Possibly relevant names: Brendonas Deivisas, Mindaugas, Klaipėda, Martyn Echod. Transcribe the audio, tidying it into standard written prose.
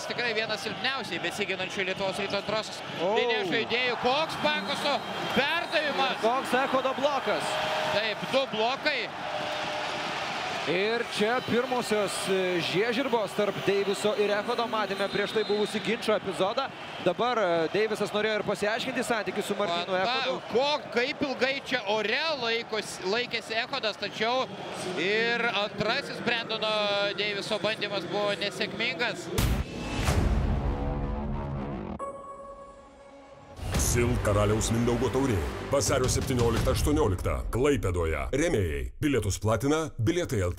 Echas tikrai vienas silpniausiai besiginančių Lietuvos Ryto antrosios linijos žaidėjų. Koks Banguso perdavimas. Koks Echodo blokas. Taip, du blokai. Ir čia pirmosios žiežirbos tarp Deiviso ir Echodo. Matėme prieš tai buvusi ginčio epizodą. Dabar Deivisas norėjo ir pasiaiškinti santykių su Martynu Echodu. Kaip ilgai čia ore laikėsi Echodas, tačiau ir antrasis Brendono Deiviso bandymas buvo nesėkmingas. SIL Karaliaus Mindaugo taurė. Vasario 17–18. Klaipėdoje. Rėmėjai. Bilietus platina. Bilietai.lt.